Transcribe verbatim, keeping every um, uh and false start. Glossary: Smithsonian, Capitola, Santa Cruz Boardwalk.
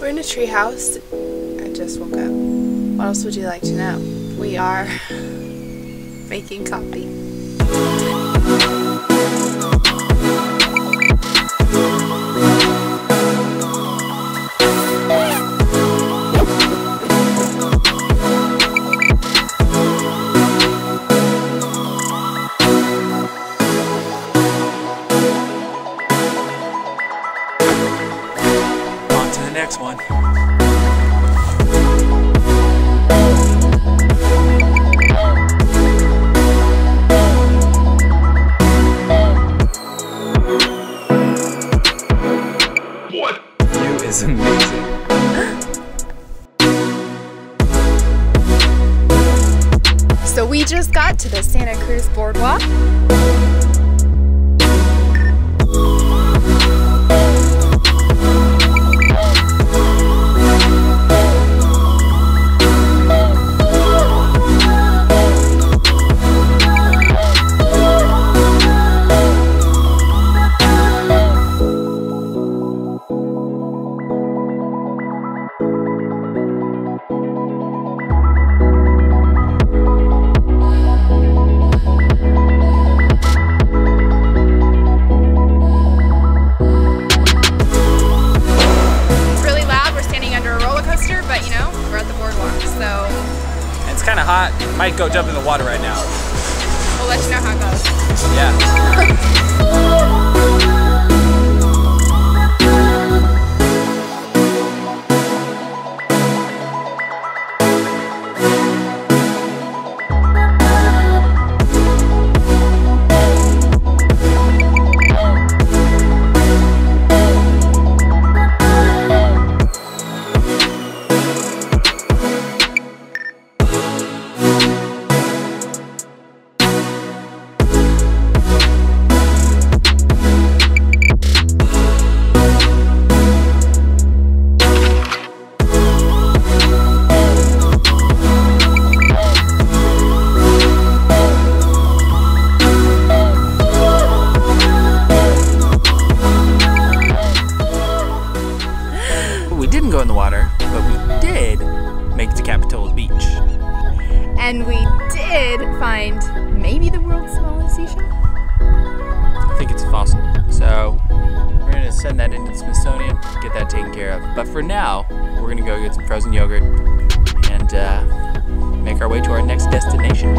We're in a tree house. I just woke up. What else would you like to know? We are making coffee. Next one. What? You is amazing. So we just got to the Santa Cruz Boardwalk. But you know, we're at the boardwalk, so. It's kind of hot. Might go jump in the water right now. We'll let you know how it goes. Go in the water, but we did make it to Capitola Beach. And we did find maybe the world's smallest seashell? I think it's a fossil. So we're going to send that into the Smithsonian, get that taken care of. But for now, we're going to go get some frozen yogurt and uh, make our way to our next destination.